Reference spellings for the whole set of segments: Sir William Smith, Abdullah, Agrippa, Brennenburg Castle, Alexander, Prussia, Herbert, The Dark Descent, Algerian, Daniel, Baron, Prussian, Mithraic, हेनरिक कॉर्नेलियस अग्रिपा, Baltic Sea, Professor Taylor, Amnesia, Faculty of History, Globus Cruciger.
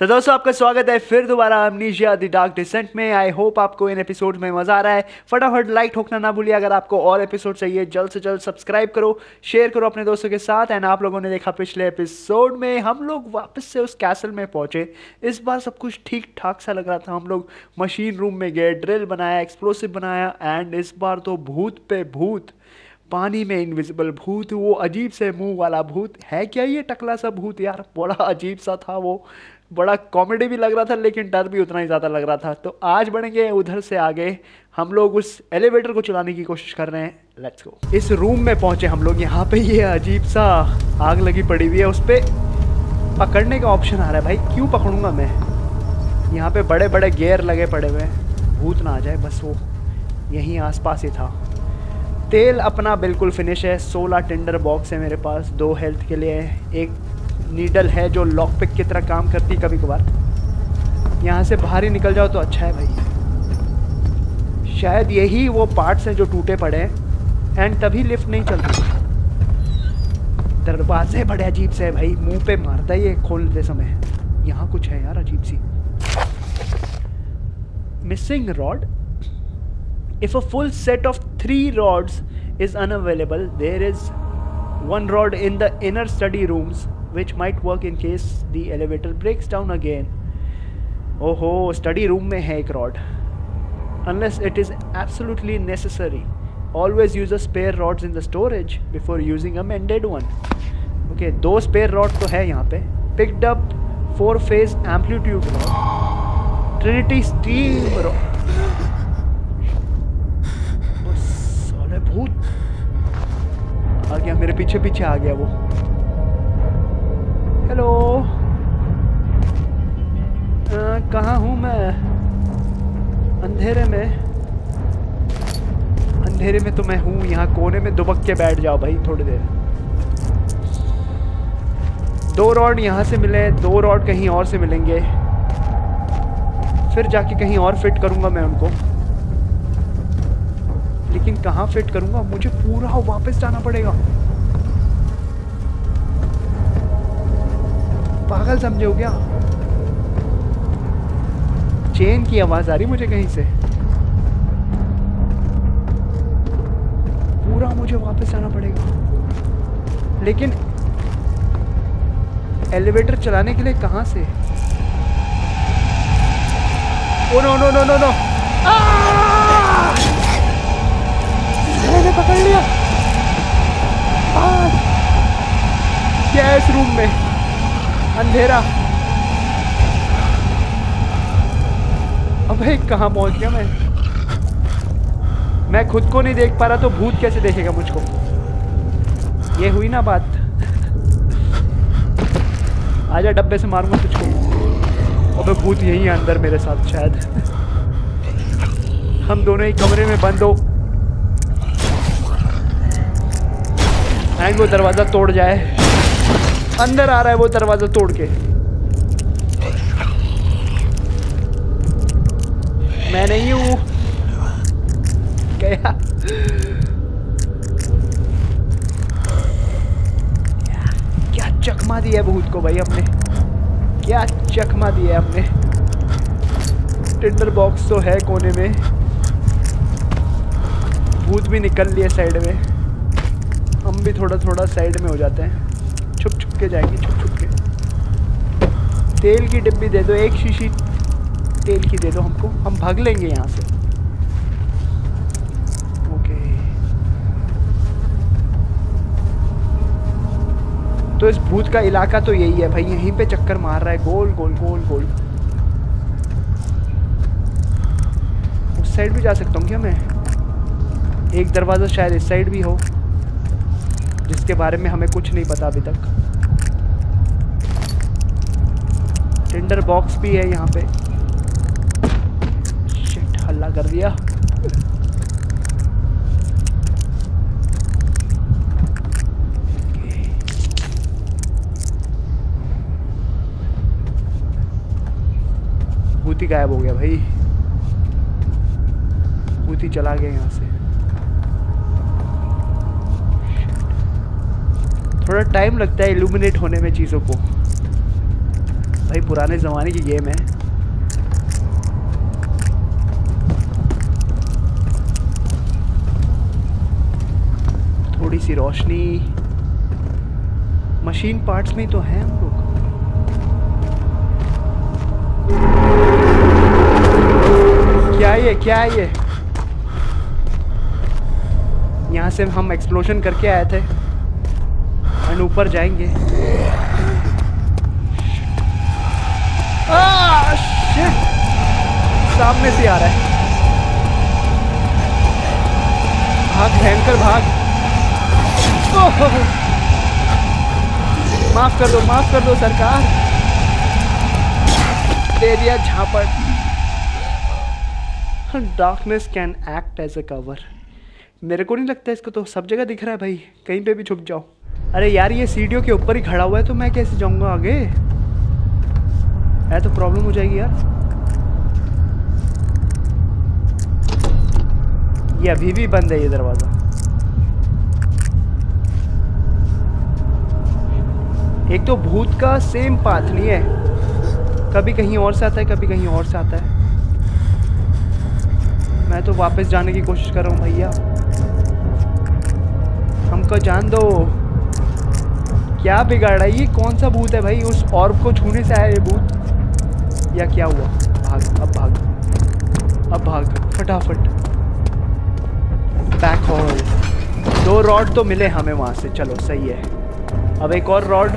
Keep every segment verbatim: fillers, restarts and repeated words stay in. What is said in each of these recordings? तो दोस्तों आपका स्वागत है फिर दोबारा अमनीशिया द डार्क डिसेंट में। आई होप आपको इन एपिसोड में मज़ा आ रहा है। फटाफट लाइक ठोकना ना भूलिए। अगर आपको और एपिसोड चाहिए जल्द से जल्द सब्सक्राइब करो, शेयर करो अपने दोस्तों के साथ। एंड आप लोगों ने देखा पिछले एपिसोड में हम लोग वापस से उस कैसल में पहुँचे। इस बार सब कुछ ठीक ठाक सा लग रहा था। हम लोग मशीन रूम में गए, ड्रिल बनाया, एक्सप्लोसिव बनाया। एंड इस बार तो भूत पे भूत, पानी में इनविजिबल भूत, वो अजीब से मुंह वाला भूत। है क्या ये टकला सा भूत यार, बड़ा अजीब सा था वो। बड़ा कॉमेडी भी लग रहा था लेकिन डर भी उतना ही ज़्यादा लग रहा था। तो आज बढ़ेंगे उधर से आगे। हम लोग उस एलिवेटर को चलाने की कोशिश कर रहे हैं। Let's go. इस रूम में पहुंचे हम लोग। यहाँ पे ये अजीब सा आग लगी पड़ी हुई है, उस पर पकड़ने का ऑप्शन आ रहा है। भाई क्यों पकड़ूंगा मैं, यहाँ पे बड़े बड़े गेयर लगे पड़े हुए हैं। भूत ना आ जाए बस, वो यहीं आस पास ही था। तेल अपना बिल्कुल फिनिश है। सोलह टेंडर बॉक्स है मेरे पास, दो हेल्थ के लिए, एक नीडल है जो लॉक पिक की तरह काम करती है कभी कभार। यहाँ से बाहर ही निकल जाओ तो अच्छा है भाई। शायद यही वो पार्ट्स हैं जो टूटे पड़े हैं एंड तभी लिफ्ट नहीं चलती। दरवाजे बड़े अजीब से हैं भाई, मुंह पे मारता है ये खोलते समय। यहाँ कुछ है यार अजीब सी। Missing rod. If a full set of three rods is unavailable there is one rod in the inner study rooms which might work in case the elevator breaks down again. ओहो, स्टडी रूम में है एक rod. Unless it is absolutely necessary, always use a spare rods in the storage before using a mended one. Okay, दो spare rod तो है यहाँ पे। Picked up four phase amplitude rod, Trinity steam rod. वो साले भूत आ गया मेरे पीछे पीछे आ गया वो। हेलो, कहाँ हूँ मैं? अंधेरे में, अंधेरे में तो मैं हूँ। यहाँ कोने में दुबक के बैठ जाओ भाई थोड़ी देर। दो रॉड यहाँ से मिले, दो रॉड कहीं और से मिलेंगे, फिर जाके कहीं और फिट करूँगा मैं उनको। लेकिन कहाँ फिट करूँगा? मुझे पूरा वापस जाना पड़ेगा। पागल समझे हो क्या? चेन की आवाज आ रही मुझे कहीं से। पूरा मुझे वापस जाना पड़ेगा। लेकिन एलिवेटर चलाने के लिए कहाँ से? Oh no no no no no, मैंने पकड़ लिया। क्या है इस रूम में? अंधेरा। अबे कहाँ पहुँच गया मैं? मैं खुद को नहीं देख पा रहा तो भूत कैसे देखेगा मुझको? ये हुई ना बात। आजा, डब्बे से मारूंगा तुझको। अबे भूत यही है अंदर मेरे साथ शायद। हम दोनों ही कमरे में बंद हो एंड वो दरवाज़ा तोड़ जाए। अंदर आ रहा है वो दरवाजा तोड़ के। मैं नहीं हूं क्या? क्या चकमा दिया है भूत को भाई हमने, क्या चकमा दिया है हमने। टिंडर बॉक्स तो है कोने में, भूत भी निकल लिए साइड में, हम भी थोड़ा थोड़ा साइड में हो जाते हैं। छुप छुप के जाएंगे, छुप छुप के। तेल की डिब्बी दे दो, एक शीशी तेल की दे दो हमको, हम भाग लेंगे यहाँ से। ओके, तो इस भूत का इलाका तो यही है भाई, यहीं पे चक्कर मार रहा है गोल गोल गोल गोल। उस साइड भी जा सकता हूँ क्या मैं? एक दरवाज़ा शायद इस साइड भी हो जिसके बारे में हमें कुछ नहीं पता अभी तक। टिंडर बॉक्स भी है यहाँ पे। शिट, हल्ला कर दिया। भूती गायब हो गया भाई, भूती चला गया यहाँ से। थोड़ा टाइम लगता है इल्यूमिनेट होने में चीज़ों को। भाई पुराने ज़माने की गेम है। थोड़ी सी रोशनी, मशीन पार्ट्स में तो हैं हम लोग। क्या ये क्या ये यहाँ से हम एक्सप्लोजन करके आए थे और ऊपर जाएंगे। आह शिट, सामने से आ रहा है। भाग भयंकर भाग। माफ कर दो माफ कर दो सरकार, दे दिया झापड़। Darkness can act as a cover. मेरे को नहीं लगता इसको, तो सब जगह दिख रहा है भाई, कहीं पे भी छुप जाओ। अरे यार ये सीढ़ियों के ऊपर ही खड़ा हुआ है तो मैं कैसे जाऊंगा आगे, ऐ तो प्रॉब्लम हो जाएगी यार। ये अभी भी बंद है ये दरवाज़ा। एक तो भूत का सेम पाथ नहीं है, कभी कहीं और से आता है कभी कहीं और से आता है। मैं तो वापस जाने की कोशिश कर रहा हूँ भैया, हमको जान दो। क्या बिगाड़ रहा है ये, कौन सा भूत है भाई? उस ऑर्ब को छूने से आया ये भूत या क्या हुआ? भाग अब भाग अब भाग फटाफट। बैक हॉल, दो रॉड तो मिले हमें वहाँ से, चलो सही है। अब एक और rod.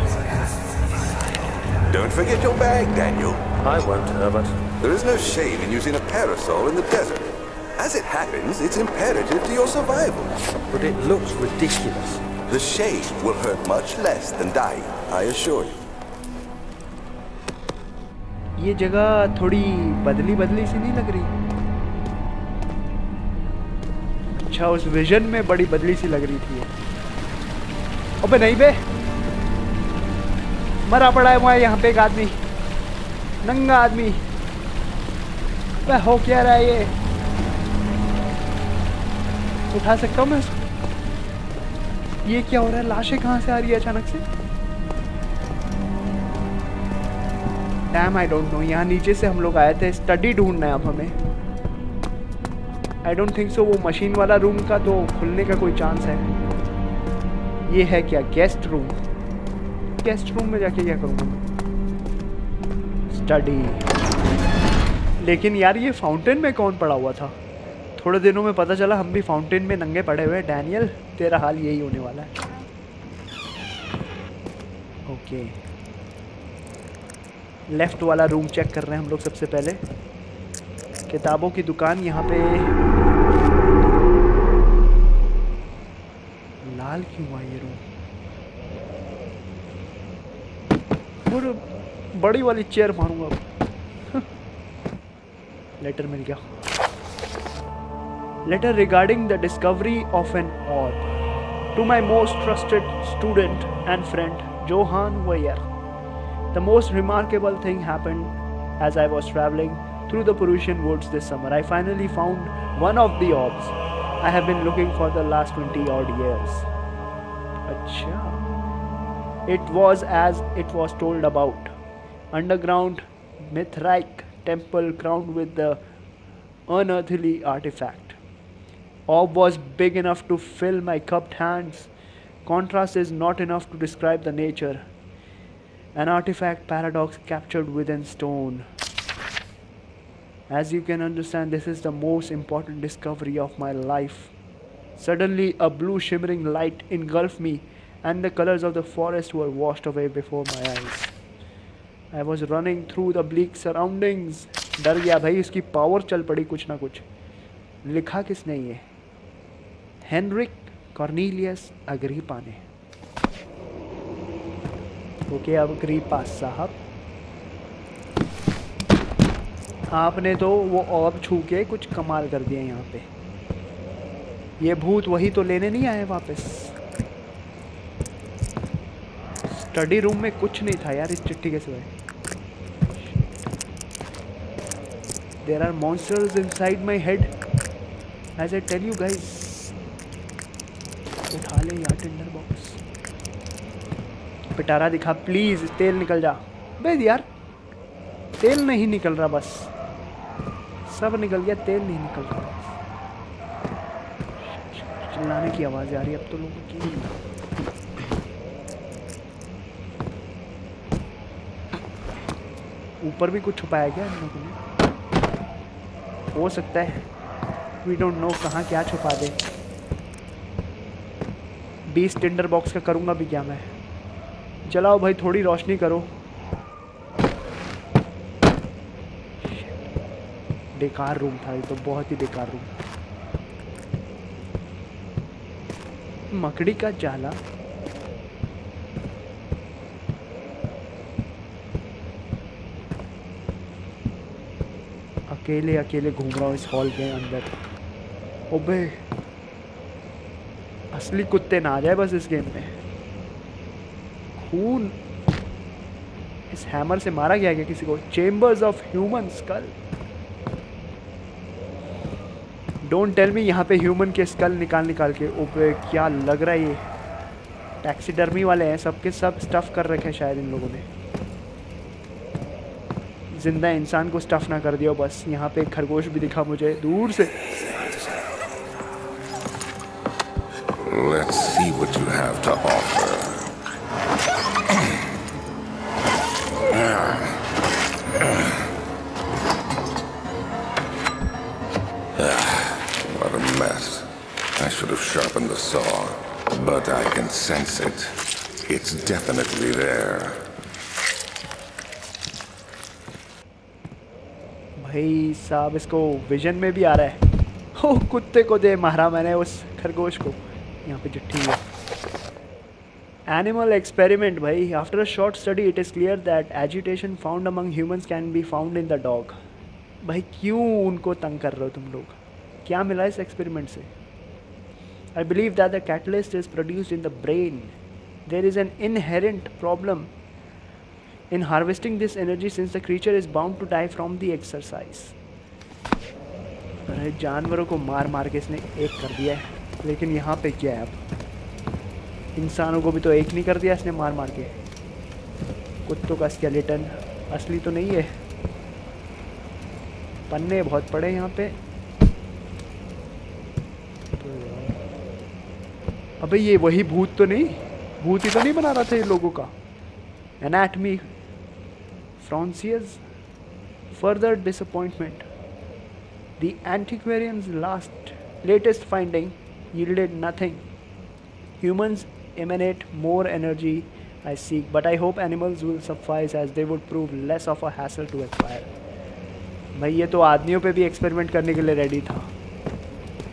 Don't forget your bag, Daniel. I won't, Herbert. There is no shame in using a parasol in the desert. As it happens, it's imperative to your survival. But it looks ridiculous. The shade will hurt much less than dying, I assure you. ये जगह थोड़ी बदली बदली सी नहीं लग रही? अच्छा उस विजन में बड़ी बदली सी लग रही थी। अबे नहीं बे, मरा पड़ा है वहाँ। यहाँ पे एक आदमी, नंगा आदमी, वह हो क्या रहा है ये? उठा सकता हूँ मैं इसको? ये क्या हो रहा है? लाशें कहाँ से आ रही है अचानक से? Damn I don't know. यहाँ नीचे से हम लोग आए थे, स्टडी ढूंढना है अब हमें। आई डोंट थिंक सो वो मशीन वाला रूम का तो खुलने का कोई चांस है। ये है क्या? Guest room. गेस्ट रूम में जाके क्या करूँगा? स्टडी। लेकिन यार ये फाउंटेन में कौन पड़ा हुआ था? थोड़े दिनों में पता चला हम भी फाउंटेन में नंगे पड़े हुए हैं। डैनियल तेरा हाल यही होने वाला है। ओके लेफ्ट वाला रूम चेक कर रहे हैं हम लोग सबसे पहले। किताबों की दुकान यहाँ पे लाल क्यों हुआ ये रूम? बड़ी वाली चेयर मारूंगा। लेटर मिल गया। Letter regarding the discovery of an orb to my most trusted student and friend Johan where. The most remarkable thing happened as I was travelling through the Peruvian woods this summer. I finally found one of the orbs I have been looking for the last twenty odd years. अच्छा। It was as it was told about. Underground Mithraic temple crowned with the unearthly artifact. Orb was big enough to fill my cupped hands. Contrast is not enough to describe the nature. An artifact paradox captured within stone. As you can understand, this is the most important discovery of my life. Suddenly, a blue shimmering light engulfed me. And the colors of the forest were washed away before my eyes. I was running through the bleak surroundings. डर गया भाई, इसकी power चल पड़ी कुछ ना कुछ। लिखा किसने ये? हेनरिक कॉर्नेलियस अग्रिपाने। ओके अब अग्रिपा साहब, आपने तो वो ऑब छू के कुछ कमाल कर दिया यहाँ पे। ये भूत वही तो लेने नहीं आए वापस। स्टडी रूम में कुछ नहीं था यार इस चिट्ठी के सिवाय। There are monsters inside my head as I tell you guys. उठा ले यार टिंडर बॉक्स। पिटारा दिखा प्लीज, तेल निकल जा। बे यार तेल नहीं निकल रहा, बस सब निकल गया, तेल नहीं निकल रहा। चिल्लाने की आवाज़ आ रही है अब तो लोगों की। ऊपर भी कुछ छुपाया गया इन लोगों ने, हो सकता है, वी डोंट नो कहाँ क्या छुपा दे। बीस टिंडर बॉक्स का करूँगा भी क्या मैं? चलाओ भाई थोड़ी रोशनी करो। बेकार रूम था ये तो, बहुत ही बेकार रूम। मकड़ी का जाला, अकेले अकेले घूम रहा हूँ इस हॉल के अंदर। ओबे असली कुत्ते ना आ जाए बस इस गेम में। खून, इस हैमर से मारा गया क्या किसी को? Chambers of human skull. Don't tell me यहाँ पे ह्यूमन के स्कल निकाल निकाल के। ओबे क्या लग रहा है ये, टैक्सीडर्मी वाले हैं सबके सब, स्टफ कर रखे हैं शायद इन लोगों ने। जिंदा इंसान को स्टफ ना कर दिया बस। यहाँ पे एक खरगोश भी दिखा मुझे दूर से। Let's see what you have to offer. What a mess. I should have sharpened the saw, but I can sense it. It's definitely there. भाई साहब इसको विजन में भी आ रहा है। हो कुत्ते को दे मारा मैंने उस खरगोश को। यहाँ पे जुटी है एनिमल एक्सपेरिमेंट भाई। After a short study it is clear that agitation found among humans can be found in the dog. भाई क्यों उनको तंग कर रहे हो तुम लोग? क्या मिला इस एक्सपेरिमेंट से? I believe that the catalyst is produced in the brain. There is an inherent problem in harvesting this energy since the creature is bound to die from the exercise. अरे जानवरों को मार मार के इसने एक कर दिया है, लेकिन यहाँ पे क्या है अब? इंसानों को भी तो एक नहीं कर दिया इसने मार मार के। कुत्तों का स्केलेटन असली तो नहीं है। पन्ने बहुत पड़े यहाँ पे। अबे ये वही भूत तो नहीं, भूत ही तो नहीं बना रहा था ये लोगों का? Anatomy Francier's further disappointment. The antiquarian's last latest finding yielded nothing. Humans emanate more energy I seek, but I hope animals will suffice as they would prove less of a hassle to acquire. भाई ये तो आदमियों पे भी experiment करने के लिए ready था।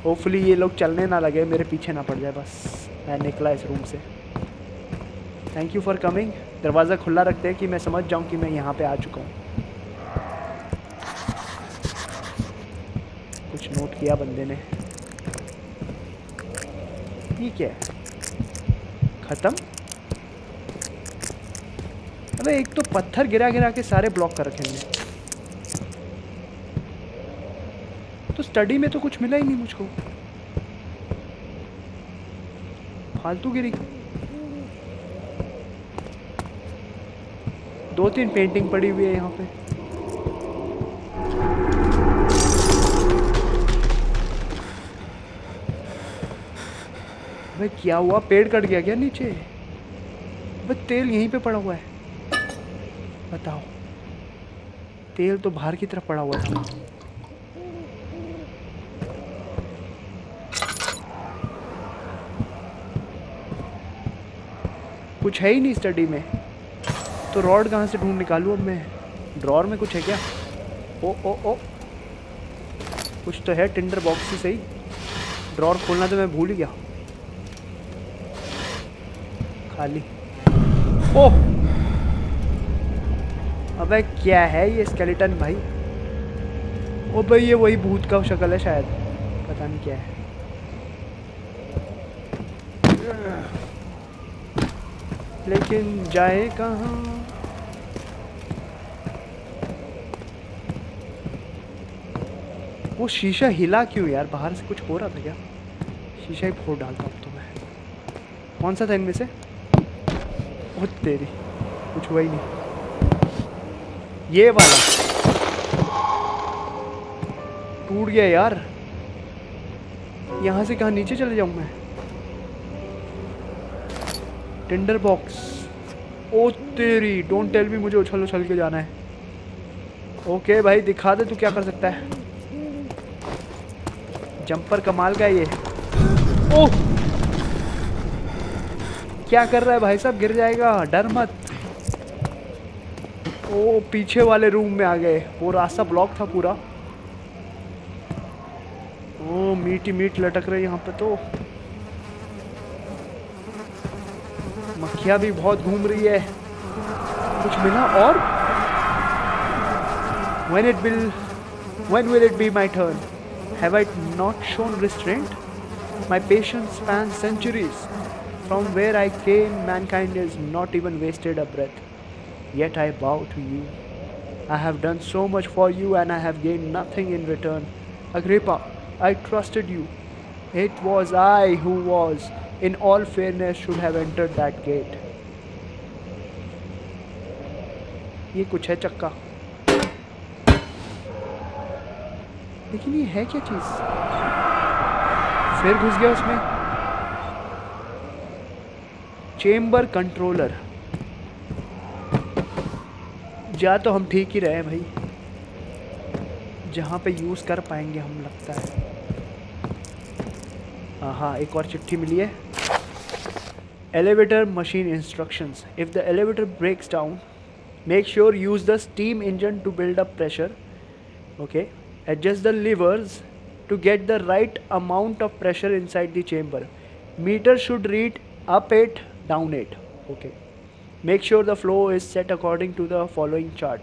होपफुली ये लोग चलने ना लगे, मेरे पीछे ना पड़ जाए बस। मैं निकला इस रूम से। Thank you for coming. दरवाज़ा खुला रखते हैं कि मैं समझ जाऊं कि मैं यहाँ पे आ चुका हूँ। कुछ नोट किया बंदे ने, ठीक है ख़त्म। अबे एक तो पत्थर गिरा गिरा के सारे ब्लॉक कर रखेंगे। तो स्टडी में तो कुछ मिला ही नहीं मुझको, फालतू गिरी। दो तीन पेंटिंग पड़ी हुई है यहाँ पे। भाई क्या हुआ, पेड़ कट गया क्या नीचे? भाई तेल यहीं पे पड़ा हुआ है, बताओ। तेल तो बाहर की तरफ पड़ा हुआ था। कुछ है ही नहीं स्टडी में तो। रॉड कहाँ से ढूंढ निकालूँ अब मैं? ड्रॉर में कुछ है क्या? ओ ओ ओ कुछ तो है, टिंडर बॉक्स ही सही। ड्रॉर खोलना तो मैं भूल ही गया खाली। ओ अबे क्या है ये स्केलेटन भाई? ओ भाई ये वही भूत का शक्ल है शायद, पता नहीं क्या है। लेकिन जाए कहाँ? वो शीशा हिला क्यों यार? बाहर से कुछ हो रहा था क्या? शीशा ही फोड़ डालता हूँ तो मैं। कौन सा था इनमें से? ओ तेरी, कुछ हुआ ही नहीं। ये वाला टूट गया यार। यहाँ से कहाँ नीचे चले जाऊँ मैं? टिंडर बॉक्स, ओ तेरी, डोंट टेल मी मुझे उछल उछल के जाना है। ओके भाई दिखा दे तू क्या कर सकता है। जंपर कमाल का ये। ओह क्या कर रहा है भाई साहब, गिर जाएगा डर मत। ओ पीछे वाले रूम में आ गए, वो रास्ता ब्लॉक था पूरा। ओ मीठी मीट लटक रही यहाँ पे तो। मक्खियाँ भी बहुत घूम रही है। कुछ मिला? और when it will, when will it be my turn? Have I not shown restraint? My patience spans centuries. From where I came, mankind has not even wasted a breath. Yet I bow to you. I have done so much for you, and I have gained nothing in return. Agrippa, I trusted you. It was I who was, in all fairness, should have entered that gate. ये कुछ है चक्का, लेकिन ये है क्या चीज? फिर घुस गया उसमें। Chamber controller. जा तो हम ठीक ही रहे भाई, जहाँ पे यूज कर पाएंगे हम लगता है। हाँ एक और चिट्ठी मिली है। Elevator machine instructions. If the elevator breaks down make sure use the steam engine to build up pressure. Okay adjust the levers to get the right amount of pressure inside the chamber. Meter should read up eight, down eight. Okay. Make sure the flow is set according to the following chart.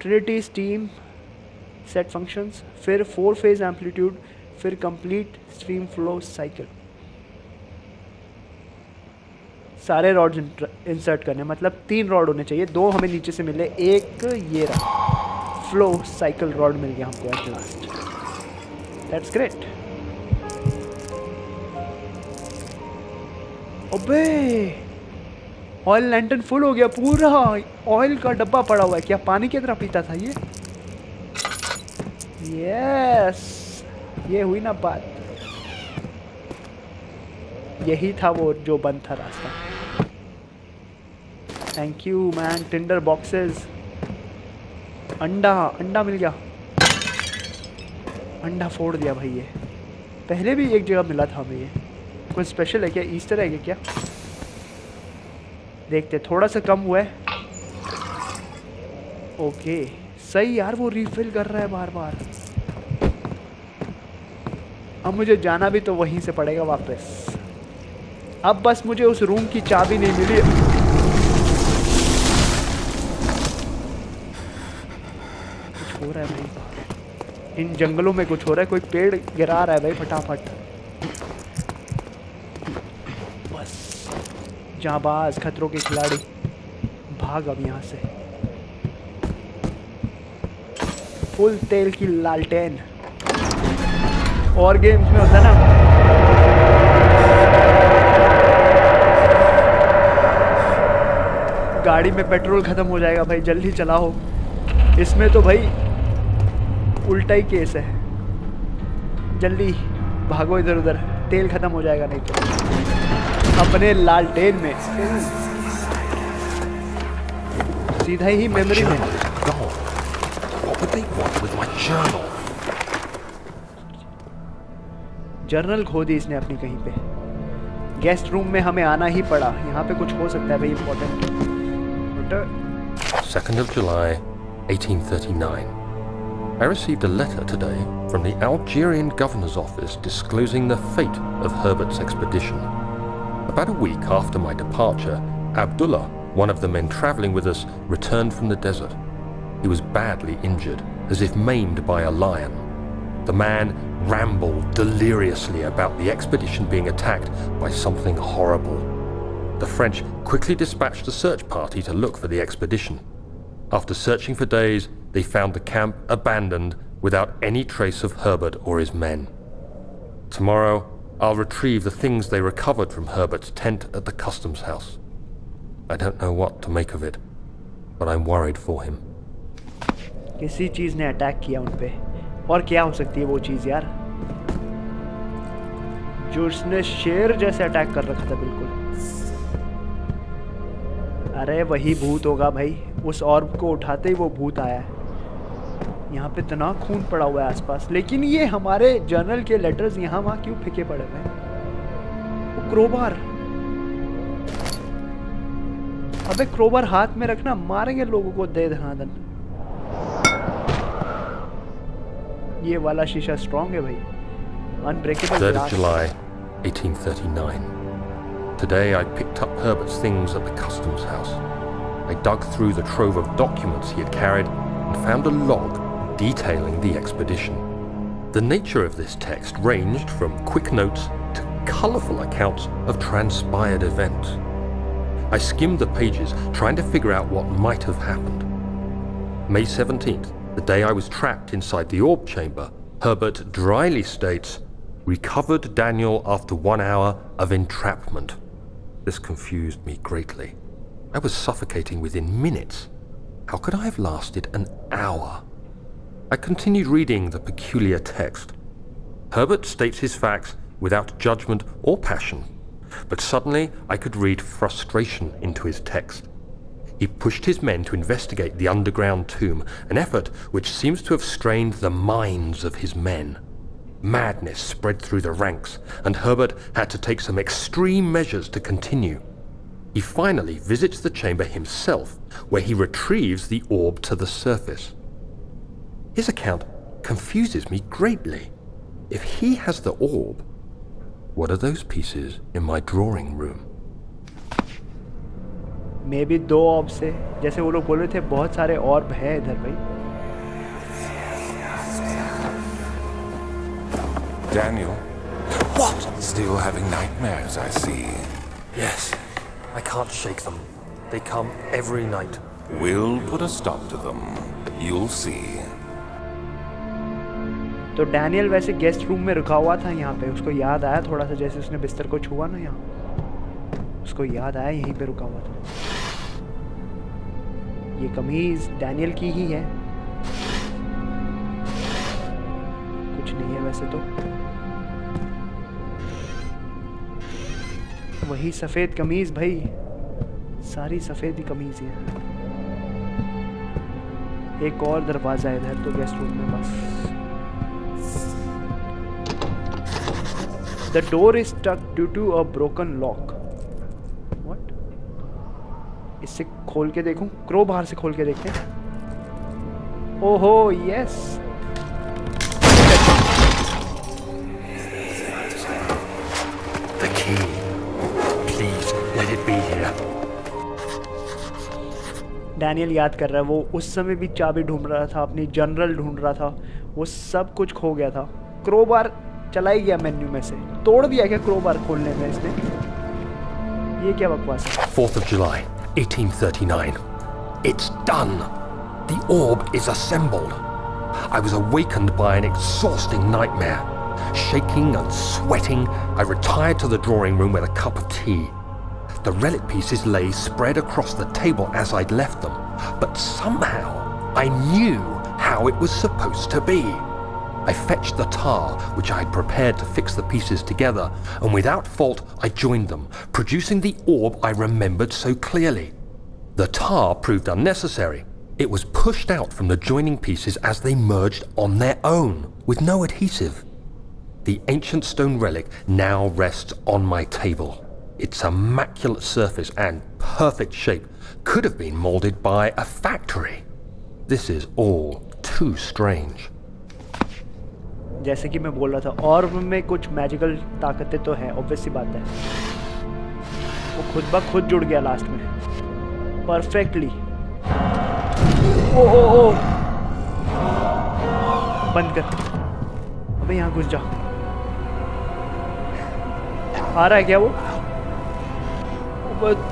Trinity steam set functions, फिर four phase amplitude, फिर complete stream flow cycle. सारे rods insert करने, मतलब तीन rod होने चाहिए, दो हमें नीचे से मिले, एक ये रहा। फ्लो साइकिल रॉड मिल गया हमको एट लास्ट। That's great. अबे ऑयल लैंटर्न फुल हो गया पूरा, ऑयल का डब्बा पड़ा हुआ है। क्या पानी की तरह पीता था ये? यस, ये हुई ना बात। यही था वो जो बंद था रास्ता। Thank you man. Tinder boxes. अंडा, अंडा मिल गया। अंडा फोड़ दिया भाई। ये पहले भी एक जगह मिला था हमें। ये कुछ स्पेशल है क्या? ईस्टर है क्या? देखते, थोड़ा सा कम हुआ है। ओके सही यार, वो रिफिल कर रहा है बार बार। अब मुझे जाना भी तो वहीं से पड़ेगा वापस। अब बस मुझे उस रूम की चाबी नहीं मिली। हो रहा है भाई इन जंगलों में, कुछ हो रहा है। कोई पेड़ गिरा रहा है भाई फटाफट। बस जाबाज खतरों के खिलाड़ी, भाग अब यहाँ से। फुल तेल की लालटेन। और गेम्स में होता है ना, गाड़ी में पेट्रोल खत्म हो जाएगा भाई, जल्दी चलाओ। इसमें तो भाई उल्टा ही केस है। जल्दी भागो इधर उधर, तेल खत्म हो जाएगा नहीं तो। अपने लालटेन में सीधा ही मेमोरी में। जर्नल खो दी इसने अपनी कहीं पे। गेस्ट रूम में हमें आना ही पड़ा। यहाँ पे कुछ हो सकता है भाई important. Second of July eighteen thirty-nine. I received a letter today from the Algerian governor's office disclosing the fate of Herbert's expedition. About a week after my departure, Abdullah, one of the men traveling with us, returned from the desert. He was badly injured, as if maimed by a lion. The man rambled deliriously about the expedition being attacked by something horrible. The French quickly dispatched a search party to look for the expedition. After searching for days, they found the camp abandoned without any trace of Herbert or his men. Tomorrow, I'll retrieve the things they recovered from Herbert's tent at the customs house. I don't know what to make of it, but I'm worried for him. किसी चीज़ ने attack किया उन पे। और क्या हो सकती है वो चीज़ यार, जो उसने शेर जैसे अटैक कर रखा था बिल्कुल। अरे वही भूत होगा भाई, उस ऑर्ब को उठाते ही वो भूत आया है। यहाँ पे इतना खून पड़ा हुआ है आसपास, लेकिन ये हमारे जर्नल के लेटर्स यहाँ वहाँ क्यों फेंके पड़े हुए हैं? वो क्रोबार, अबे क्रोबार हाथ में रखना, मारेंगे लोगों को दे दहादन। ये वाला शीशा स्ट्रॉन्ग है भाई। Unbreakable glass. third of July eighteen thirty-nine. Today I picked up Herbert's things at the customs house. I dug through the trove of documents he had carried and found a log detailing the expedition. The nature of this text ranged from quick notes to colorful accounts of transpired events. I skimmed the pages trying to figure out what might have happened. May seventeenth, the day I was trapped inside the orb chamber, Herbert dryly states, "Recovered Daniel after one hour of entrapment." This confused me greatly. I was suffocating within minutes. How could I have lasted an hour? I continued reading the peculiar text. Herbert states his facts without judgment or passion, but suddenly I could read frustration into his text. He pushed his men to investigate the underground tomb, an effort which seems to have strained the minds of his men. Madness spread through the ranks, and Herbert had to take some extreme measures to continue. He finally visits the chamber himself, where he retrieves the orb to the surface. His account confuses me greatly. If he has the orb, what are those pieces in my drawing room? Maybe दो orb से, जैसे वो लोग बोल रहे थे बहुत सारे ऑर्ब हैं इधर भाई। Daniel, what? Still having nightmares, I see. Yes, I can't shake them. They come every night. We'll put a stop to them. You'll see. तो डैनियल वैसे गेस्ट रूम में रुका हुआ था यहाँ पे, उसको याद आया थोड़ा सा, जैसे उसने बिस्तर को छुआ ना यहाँ, उसको याद आया यहीं पे रुका हुआ था। ये कमीज डैनियल की ही है, कुछ नहीं है वैसे तो। वही सफेद कमीज भाई, सारी सफेद ही कमीज है। एक और दरवाजा है इधर तो गेस्ट रूम में बस। The door is stuck due to a broken lock. What? इससे खोल के देखूं, क्रो बाहर से खोल के देखते हैं। ओहो यस, द की। डैनियल याद कर रहा है, वो उस समय भी चाबी ढूंढ रहा था, अपनी जनरल ढूंढ रहा था, वो सब कुछ खो गया था। क्रोबार चला ही गया मेन्यू में से, तोड़ दिया क्या क्रोबार खोलने में इसने? ये क्या बकवास है? fourth of July eighteen thirty-nine. It's done. The orb is assembled. I was awakened by an exhausting nightmare. Shaking and sweating, I retired to the drawing room with a cup of tea. The relic pieces lay spread across the table as I'd left them, but somehow I knew how it was supposed to be. I fetched the tar which I had prepared to fix the pieces together, and without fault I joined them, producing the orb I remembered so clearly. The tar proved unnecessary. It was pushed out from the joining pieces as they merged on their own, with no adhesive. The ancient stone relic now rests on my table. Its immaculate surface and perfect shape could have been molded by a factory. This is all too strange. जैसे कि मैं बोल रहा था, ऑर्ब में कुछ magical ताकतें तो हैं, ऑब्वियसली बात है। वो खुद ब खुद जुड़ गया लास्ट में, परफेक्टली। ओह ओह, बंद कर। अबे यहाँ घुस जा। आ रहा है क्या वो?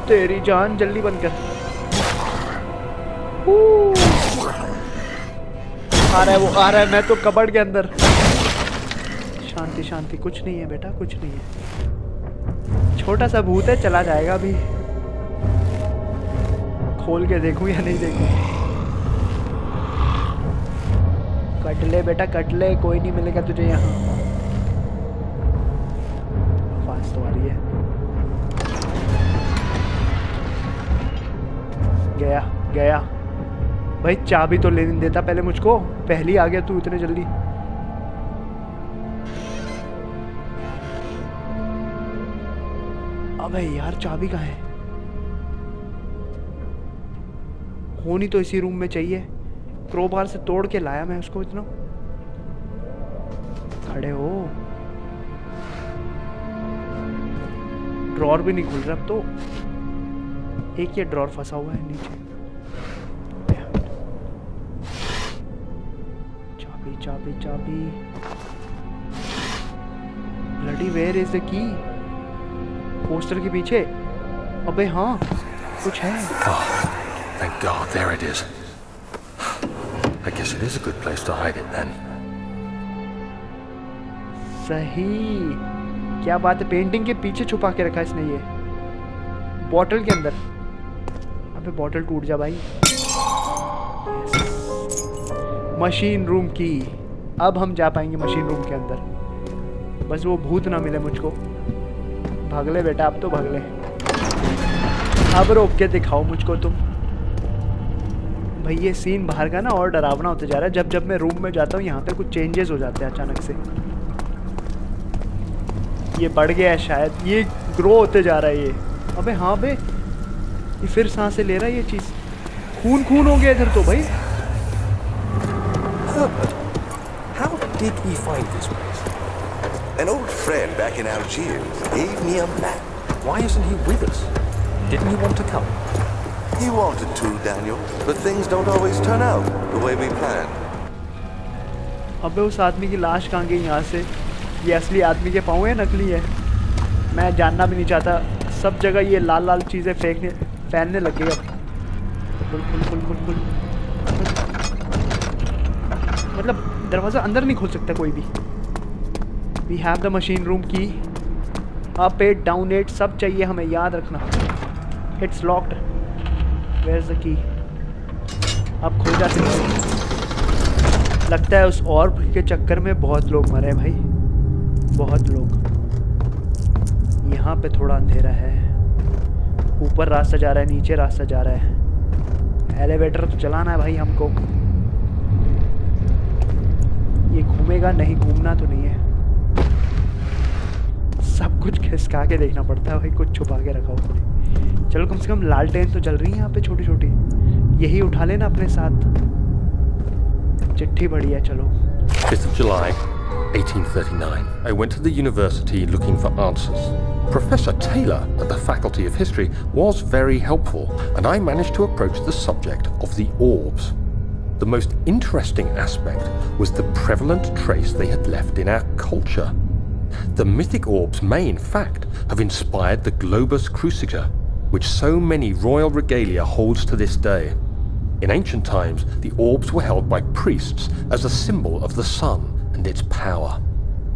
तेरी जान, जल्दी बंद कर। आ रहा है वो, आ रहा है, मैं तो कबड़ के अंदर। शांति शांति, कुछ नहीं है बेटा, कुछ नहीं है, छोटा सा भूत है, चला जाएगा। अभी खोल के देखूं या नहीं देखूं? कट ले बेटा कट ले, कोई नहीं मिलेगा तुझे यहाँ। फास्ट तो आ रही है। गया गया भाई, चाबी तो लेने देता पहले मुझको, पहली आ गया तू इतने जल्दी। अबे यार चाबी कहाँ है? होनी तो इसी रूम में चाहिए। क्रोबार से तोड़ के लाया मैं उसको। इतना खड़े हो, ड्रॉर भी नहीं खुल रहा अब तो। एक ये ड्रॉर फंसा हुआ है नीचे। चाबी चाबी चाबी। Bloody where is the key? Poster के पीछे। अबे हाँ कुछ है। Thank God, there it is. I guess it is a good place to hide it then. सही, क्या बात है, पेंटिंग के पीछे छुपा के रखा इसने ये। बॉटल के अंदर। अबे बॉटल टूट जा भाई। मशीन रूम की। अब हम जा पाएंगे मशीन रूम के अंदर। बस वो भूत ना मिले मुझको। भागले बेटा अब तो भागले। अब रोक के दिखाओ मुझको तुम। भाई ये सीन बाहर का ना और डरावना होता जा रहा है। जब जब मैं रूम में जाता हूँ यहाँ पे कुछ चेंजेस हो जाते हैं अचानक से। ये बढ़ गया है शायद, ये ग्रो होते जा रहा है ये। अबे हाँ बे, ये फिर सांसें ले रहा है ये चीज़। खून खून हो गया इधर तो भाई। Herbert, how did we find this place? An old friend back in Algeria gave me a map. Why isn't he with us? Didn't he want to come? He wanted to, Daniel, but things don't always turn out the way we plan. अबे उस आदमी की लाश कहाँ गई यहाँ से? ये असली आदमी के पाँव है नकली है? मैं जानना भी नहीं चाहता। सब जगह ये लाल लाल चीज़ें फेंकने फैलने लग गई अब। मतलब दरवाज़ा अंदर नहीं खोल सकता कोई भी। We have the machine room key. Up it, down it, सब चाहिए हमें, याद रखना। It's locked. Where's the key? अब खुल जाते हैं। लगता है उस ऑर्ब के चक्कर में बहुत लोग मरे भाई, बहुत लोग। यहाँ पे थोड़ा अंधेरा है। ऊपर रास्ता जा रहा है, नीचे रास्ता जा रहा है। एलिवेटर तो चलाना है भाई हमको। ये घूमेगा नहीं, घूमना तो नहीं है। सब कुछ खिसका के देखना पड़ता है भाई, कुछ छुपा के रखा हो। चलो कम से कम लालटेन तो जल रही है यहाँ पे छोटी छोटी, यही उठा लेना अपने साथ। चिट्ठी बढ़िया। चलो। fifth of July eighteen thirty-nine. I went to the university looking for answers. Professor Taylor at the Faculty of History was very helpful, and I managed to approach the subject of the orbs. The most interesting aspect was the prevalent trace they had left in our culture. The mythic orbs may, in fact, have inspired the Globus Cruciger, which so many royal regalia holds to this day. In ancient times, the orbs were held by priests as a symbol of the sun and its power.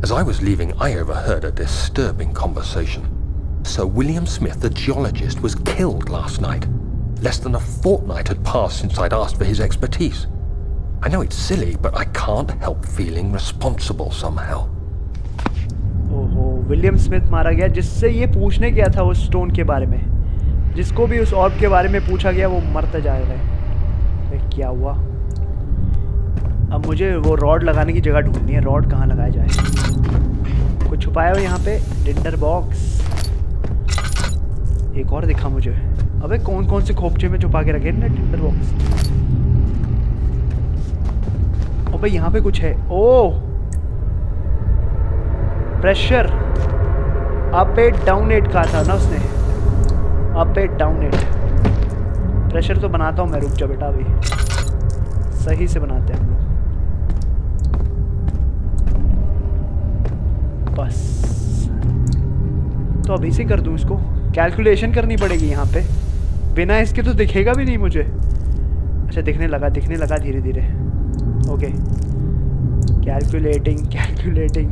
As I was leaving, I overheard a disturbing conversation. Sir William Smith, the geologist, was killed last night. Less than a fortnight had passed since I'd asked for his expertise. I know it's silly, but I can't help feeling responsible somehow. ओहो, William Smith मारा गया जिससे ये पूछने गया था उस stone के बारे में। जिसको भी उस ऑर्ब के बारे में पूछा गया वो मरता जा रहा है। क्या हुआ? अब मुझे वो रॉड लगाने की जगह ढूंढनी है। रॉड कहाँ लगाया जाए? कुछ छुपाया हो यहाँ पे? डिंडर बॉक्स एक और दिखा मुझे। अबे कौन कौन से खोपचे में छुपा के रखे ना डिंडर बॉक्स। अबे यहाँ पे कुछ है। ओह, pressure. Up eight down eight कहा था ना उसने। Up eight down eight. Pressure तो बनाता हूँ मैं, रुक जा बेटा। अभी सही से बनाते हैं हम लोग। बस तो अभी से कर दूँ इसको। कैलकुलेशन करनी पड़ेगी यहाँ पे, बिना इसके तो दिखेगा भी नहीं मुझे। अच्छा दिखने लगा, दिखने लगा धीरे धीरे। Okay calculating calculating.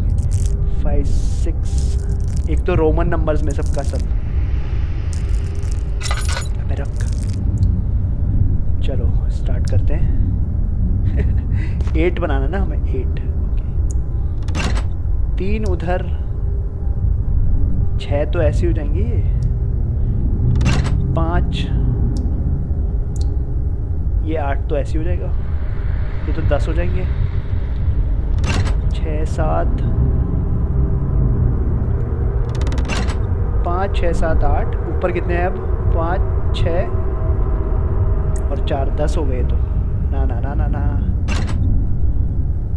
Five six, एक तो रोमन नंबर्स में सबका सब। मैं रख, चलो स्टार्ट करते हैं। एट बनाना ना हमें, एट okay. तीन उधर, छः तो ऐसी हो जाएंगी ये, पाँच ये, आठ तो ऐसी हो जाएगा, ये तो दस हो जाएंगे, छः सात, पाँच छः सात आठ, ऊपर कितने हैं अब, पाँच छः और चार, दस हो गए। तो ना ना ना ना ना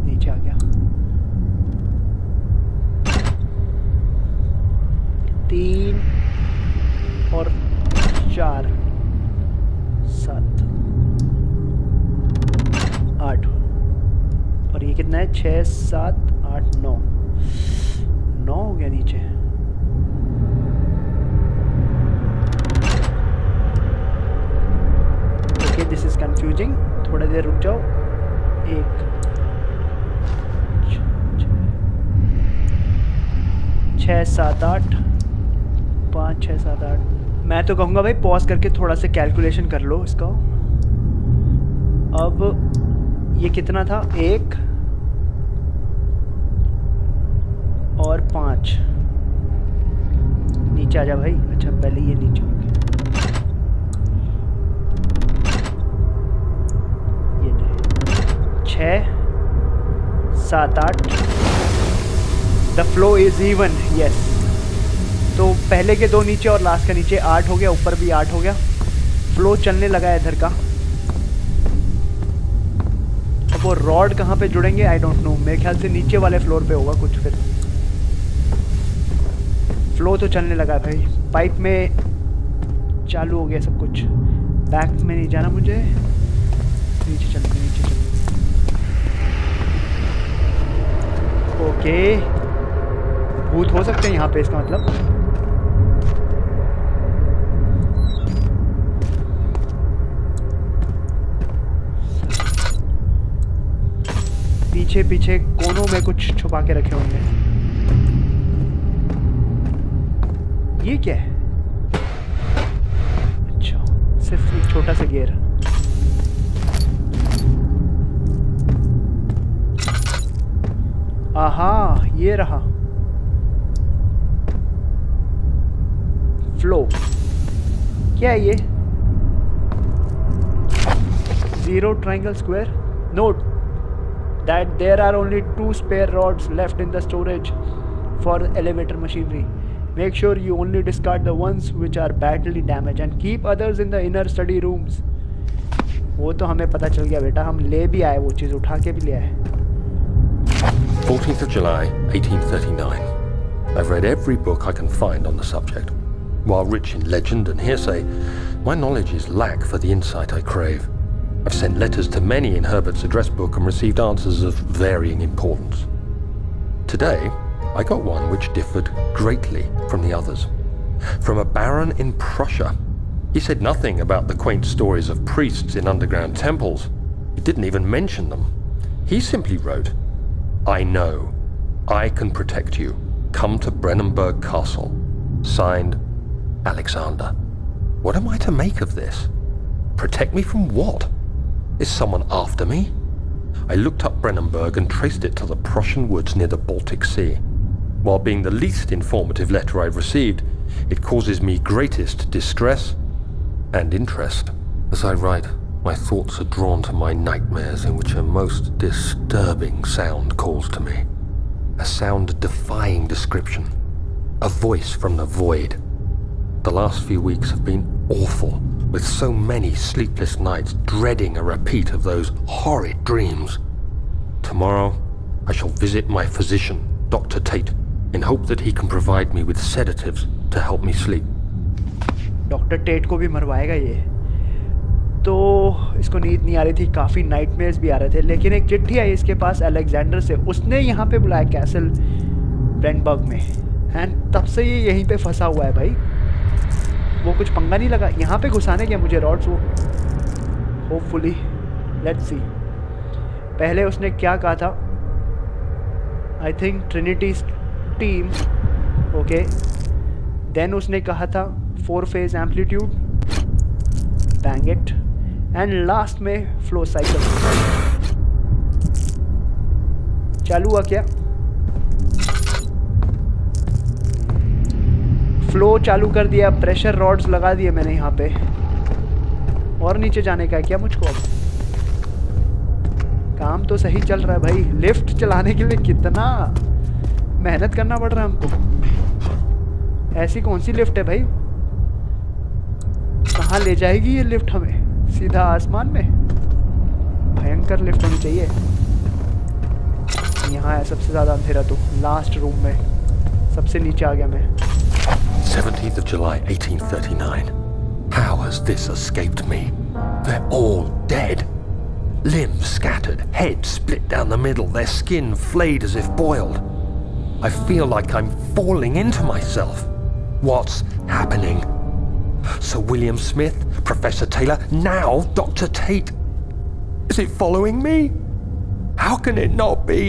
नीचे आ गया, तीन और चार सात आठ, और ये कितना है, छः सात आठ नौ, नौ हो गया नीचे। ओके दिस इज कंफ्यूजिंग, थोड़ा देर रुक जाओ। एक छः सात आठ, पाँच छः सात आठ, मैं तो कहूँगा भाई पॉज करके थोड़ा सा कैलकुलेशन कर लो इसका। अब ये कितना था, एक और पाँच, नीचे आ जा भाई। अच्छा पहले ये नीचे हो गया, ये नहीं, छः सात आठ, the flow is even, yes. तो पहले के दो नीचे और लास्ट का नीचे, आठ हो गया, ऊपर भी आठ हो गया, फ्लो चलने लगा है इधर का। वो रॉड कहाँ पे जुड़ेंगे, आई डोंट नो, मेरे ख्याल से नीचे वाले फ्लोर पे होगा कुछ। फिर फ्लो तो चलने लगा भाई, पाइप में चालू हो गया सब कुछ। बैक में नहीं जाना मुझे, नीचे चलते नीचे चलते। ओके भूत हो सकते हैं यहाँ पे, इसका मतलब पीछे पीछे कोनों में कुछ छुपा के रखे होंगे। ये क्या है, अच्छा सिर्फ एक छोटा सा गियर। आहा ये रहा फ्लो, क्या है ये, zero triangle square. Note that there are only two spare rods left in the storage for elevator machinery. Make sure you only discard the ones which are badly damaged and keep others in the inner study rooms. वो तो हमें पता चल गया बेटा, हम ले भी आए वो चीज़, उठा के भी ले आए। fourteenth of July eighteen thirty-nine. I've read every book I can find on the subject. While rich in legend and hearsay, my knowledge is lack for the insight I crave. I've sent letters to many in Herbert's address book and received answers of varying importance. Today, I got one which differed greatly from the others. From a baron in Prussia. He said nothing about the quaint stories of priests in underground temples. He didn't even mention them. He simply wrote, "I know. I can protect you. Come to Brennenburg Castle." Signed, Alexander. What am I to make of this? Protect me from what? Is someone after me? I looked up Brennenburg and traced it to the Prussian woods near the Baltic Sea. While being the least informative letter I've received, it causes me greatest distress and interest. As I write, my thoughts are drawn to my nightmares in which a most disturbing sound calls to me. A sound defying description. A voice from the void. The last few weeks have been awful, with so many sleepless nights dreading a repeat of those horrid dreams. Tomorrow, I shall visit my physician, Doctor Tate, in hope that he can provide me with sedatives to help me sleep. Doctor Tate को भी मरवाएगा ये। तो इसको नींद नहीं आ रही थी, काफ़ी नाइटमेयर्स भी आ रहे थे, लेकिन एक चिट्ठी आई इसके पास अलेक्जेंडर से, उसने यहाँ पे बुलाया कैसल ब्रेनबर्ग में, एंड तब से ये यहीं पे फंसा हुआ है भाई। वो कुछ पंगा नहीं लगा, यहाँ पे घुसाने गया मुझे रॉड्स वो, होपफुली लेट्स सी। पहले उसने क्या कहा था, I think trinity team, okay, then उसने कहा था four phase amplitude, bang it, and last में फ्लो साइकिल। चालू हुआ क्या? फ्लो चालू कर दिया, प्रेशर रॉड्स लगा दिए मैंने यहाँ पे। और नीचे जाने का है क्या मुझको? अब काम तो सही चल रहा है भाई। लिफ्ट चलाने के लिए कितना मेहनत करना पड़ रहा है हमको। ऐसी कौन सी लिफ्ट है भाई, कहाँ ले जाएगी ये लिफ्ट हमें? सीधा आसमान में? भयंकर लिफ्ट होनी चाहिए। यहाँ है सबसे ज़्यादा अंधेरा तो, लास्ट रूम में सबसे नीचे आ गया मैं। seventeenth of July eighteen thirty-nine. How has this escaped me? They're all dead. Limbs scattered, head split down the middle, their skin flayed as if boiled. I feel like I'm falling into myself. What's happening? Sir William Smith, Professor Taylor, now Doctor Tate. Is it following me? How can it not be?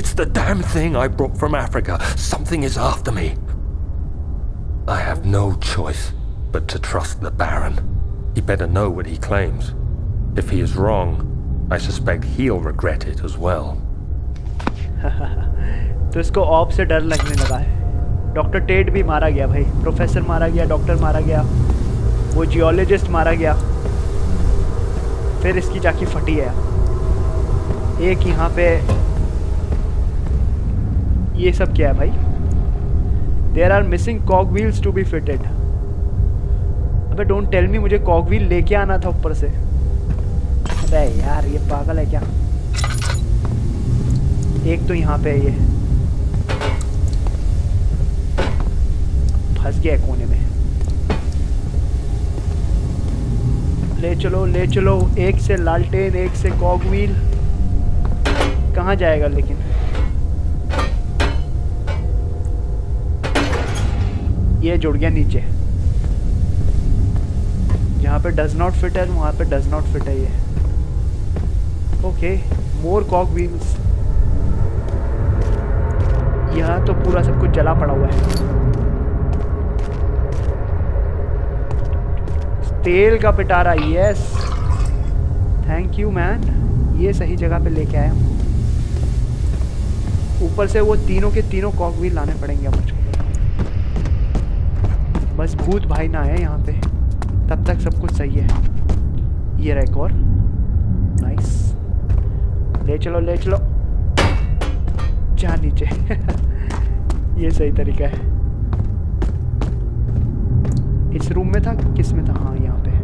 It's the damn thing I brought from Africa. Something is after me. I have no choice but to trust the Baron. He better know what he claims. If he is wrong, I suspect he'll regret it as well. तो इसको op से डर लगने लगा है। Doctor TET भी मारा गया भाई, प्रोफेसर मारा गया, डॉक्टर मारा गया, वो जियोलॉजिस्ट मारा गया, फिर इसकी जाके फटी है एक यहाँ पे। ये सब क्या है भाई? There are missing cog wheels to be fitted. अबे डोंट टेल मी मुझे कॉक व्हील लेके आना था ऊपर से। अरे यार ये पागल है क्या? एक तो यहाँ पे ये फंस गया कोने में। ले चलो ले चलो, एक से लालटेन एक से कॉक व्हील, कहाँ जाएगा लेकिन? ये जुड़ गया नीचे, जहाँ पे डज नॉट फिट है वहाँ पे डज नॉट फिट है ये। Okay more cog wheels. यहाँ तो पूरा सब कुछ जला पड़ा हुआ है। तेल का पिटारा, यस थैंक यू मैन, ये सही जगह पे लेके आया हूँ। ऊपर से वो तीनों के तीनों कॉक व्हील लाने पड़ेंगे मुझको। बस भूत भाई ना आए यहाँ पे, तब तक सब कुछ सही है। ये रहा एक और, नाइस। ले चलो ले चलो, जा नीचे। ये सही तरीका है। इस रूम में था, किस में था? हाँ यहाँ पे।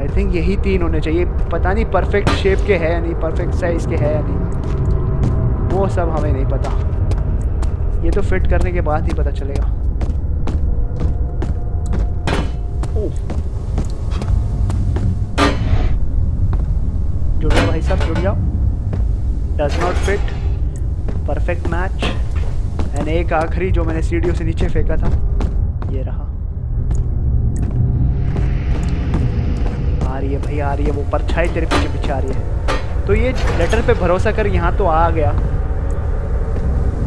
आई थिंक यही तीन होने चाहिए। पता नहीं परफेक्ट शेप के है या नहीं, परफेक्ट साइज के है या नहीं, वो सब हमें नहीं पता। ये तो फिट करने के बाद ही पता चलेगा। जुड़ जाओ भाई साहब, जुड़ जाओ। Does not fit, perfect match, and एक आखिरी जो मैंने सीढ़ियों से नीचे फेंका था, ये रहा। आ रही है भाई आ रही है, वो परछाई तेरे पीछे पीछे आ रही है। तो ये लेटर पे भरोसा कर यहाँ तो आ गया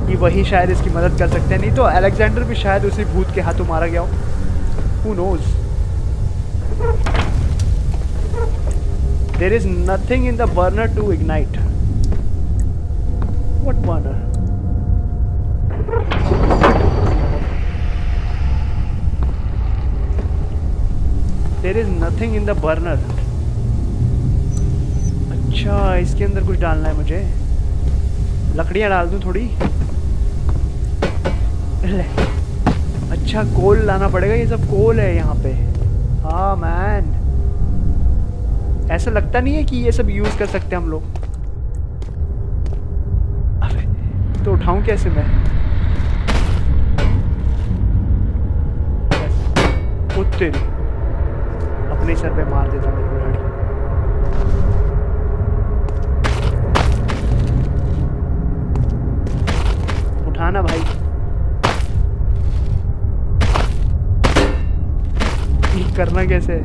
कि वही शायद इसकी मदद कर सकते हैं, नहीं तो अलेक्जेंडर भी शायद उसी भूत के हाथों मारा गया हो। Who knows? There is nothing in the burner to ignite. What burner? There is nothing in the burner. अच्छा इसके अंदर कुछ डालना है मुझे, लकड़ियाँ डाल दूँ थोड़ी। अच्छा कोल लाना पड़ेगा, ये सब कोल है यहाँ पे। हाँ मैन, ऐसा लगता नहीं है कि ये सब यूज़ कर सकते हैं हम लोग। तो उठाऊं कैसे मैं? बस उतने अपने सर पे मार देता हूँ। उठाना भाई, करना कैसे?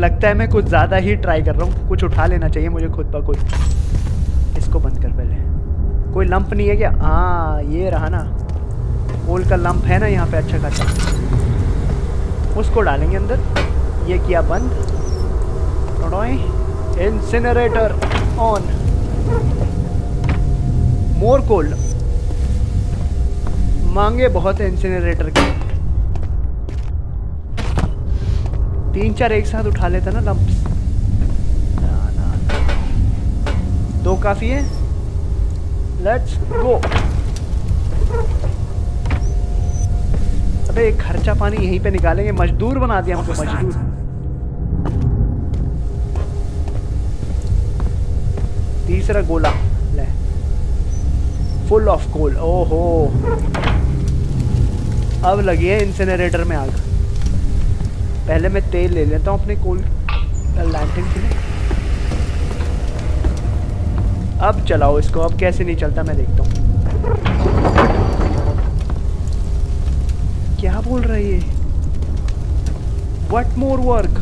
लगता है मैं कुछ ज्यादा ही ट्राई कर रहा हूँ, कुछ उठा लेना चाहिए मुझे खुद ब खुद। इसको बंद कर पहले। कोई लंप नहीं है क्या? हाँ ये रहा ना, कोल का लंप है ना यहाँ पे अच्छा खासा, उसको डालेंगे अंदर। ये किया बंद। इंसिनरेटर। on. More coal. मांगे बहुत है इंसिनरेटर की. तीन चार एक साथ उठा लेता ना लंप्स. ना ना दो काफी है. Let's go. अबे खर्चा पानी यहीं पे निकालेंगे. मजदूर बना दिया हमको मजदूर. तीसरा गोला ले. Full of coal. ओहो अब लगी है इंसिनरेटर में आग. पहले मैं तेल ले लेता हूँ अपने कोल लैंटर्न के लिए. अब चलाओ इसको. अब कैसे नहीं चलता मैं देखता हूँ. क्या बोल रही है. What more work.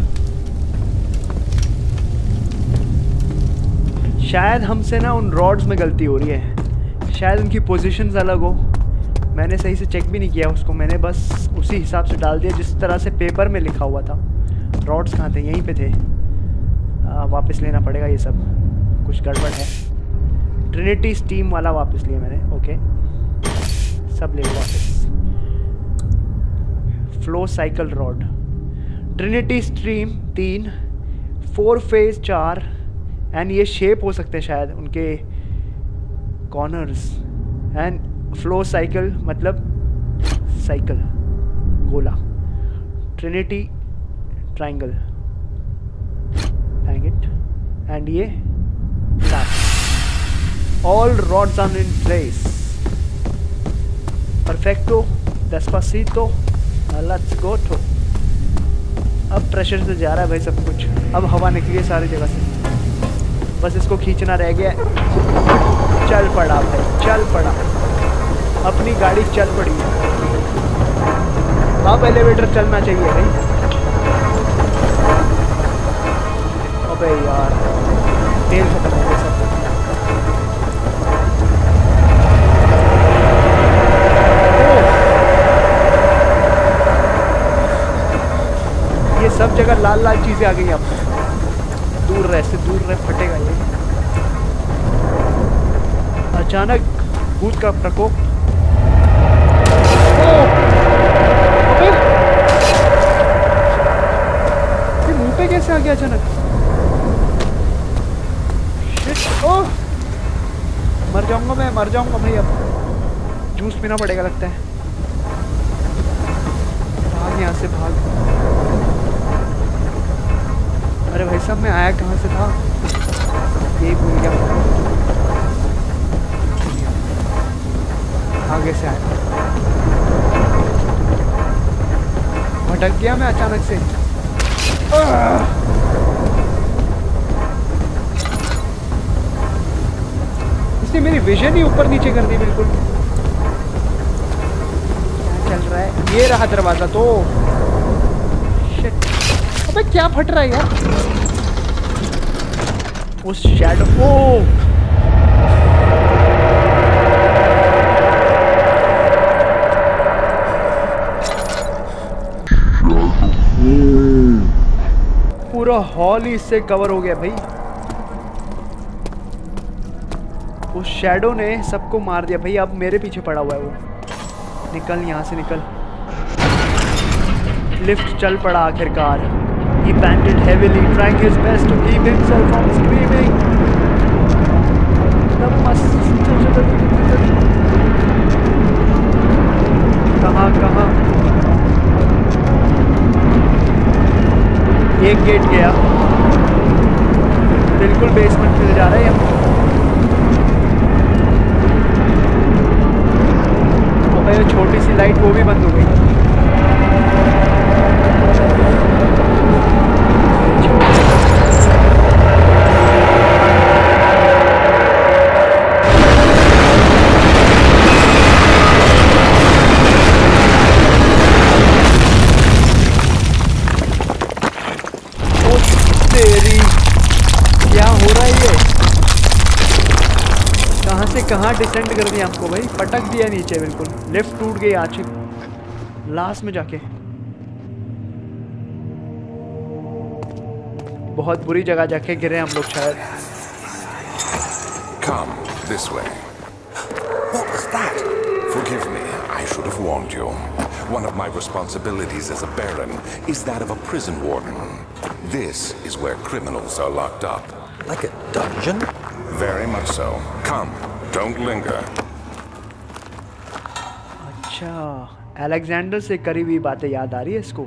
शायद हमसे ना उन रॉड्स में गलती हो रही है. शायद उनकी पोजीशंस अलग हो. मैंने सही से चेक भी नहीं किया उसको. मैंने बस उसी हिसाब से डाल दिया जिस तरह से पेपर में लिखा हुआ था. रॉड्स कहाँ थे. यहीं पे थे. आ, वापस लेना पड़ेगा. ये सब कुछ गड़बड़ है. ट्रिनिटी स्टीम वाला वापस लिया मैंने. ओके सब ले लो वापस. Flow cycle rod. Trinity stream तीन. फोर फेज चार. एंड ये शेप हो सकते हैं शायद उनके कॉर्नर्स. एंड फ्लो साइकिल मतलब साइकिल गोला. Trinity triangle dang it. And ये all rods are in place. Perfecto Despacito let's go to. अब प्रेशर से जा रहा है भाई सब कुछ. अब हवा निकली है सारी जगह से. बस इसको खींचना रह गया. चल पड़ा भाई चल पड़ा. अपनी गाड़ी चल पड़ी. अब एलिवेटर चलना चाहिए भाई. अबे यार तेल खत्म हो गया सब. ये सब जगह लाल लाल चीजें आ गई. अब दूर रह से दूर रह फटेगा ये. अचानक भूत का प्रकोप. ये मुंह पे कैसे आ गया अचानक. शिट. ओ मर जाऊंगा मैं. मर जाऊंगा भाई. अब जूस पीना पड़ेगा लगता है. भाग यहाँ से भाग. अरे भाई साहब मैं आया कहाँ से था यही भूल गया. आगे से आया भटक गया मैं अचानक से. इसने मेरी विजन ही ऊपर नीचे कर दी बिल्कुल. क्या चल रहा है. ये रहा दरवाजा तो. अबे क्या फट रहा है यार. उस शैडो को पूरा हॉल ही इससे कवर हो गया भाई. उस शैडो ने सबको मार दिया भाई. अब मेरे पीछे पड़ा हुआ है वो. निकल यहाँ से निकल. लिफ्ट चल पड़ा आखिरकार. He panted heavily, trying his best to keep himself from screaming. The must. कहाँ कहाँ. एक गेट गया. बिल्कुल बेसमेंट में जा रहे हैं हम. और भाई छोटी सी लाइट वो भी बंद हो गई. कहाँ डिसेंड कर दिया हमको भाई. पटक दिया नीचे बिल्कुल. लिफ्ट टूट गई आखिर लास्ट में जाके. बहुत बुरी जगह जाके गिरे हम लोग शायद. Come, this way. What was that? Forgive me, I should have warned you. One of my responsibilities as a Baron is that of a prison warden. This is where criminals are locked up. Like a dungeon? Very much so. Come, don't linger. अच्छा, Alexander से करीबी बातें याद आ रही है इसको.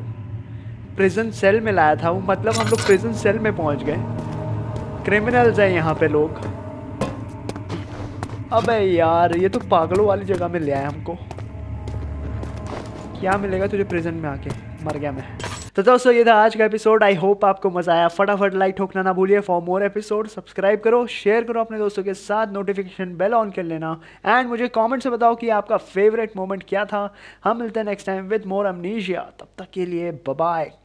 Prison cell में लाया था वो, मतलब हम लोग प्रिजन सेल में पहुंच गए. क्रिमिनल्स हैं यहाँ पे लोग. अबे यार, ये तो पागलों वाली जगह में ले आया हमको. क्या मिलेगा तुझे प्रिजन में आके? मर गया मैं. तो दोस्तों ये था आज का एपिसोड. आई होप आपको मजा आया. फटाफट लाइक ठोकना ना भूलिए. फॉर मोर एपिसोड सब्सक्राइब करो, शेयर करो अपने दोस्तों के साथ, नोटिफिकेशन बेल ऑन कर लेना. एंड मुझे कमेंट से बताओ कि आपका फेवरेट मोमेंट क्या था. हम मिलते हैं next time with more amnesia. तब तक के लिए बाय बाय.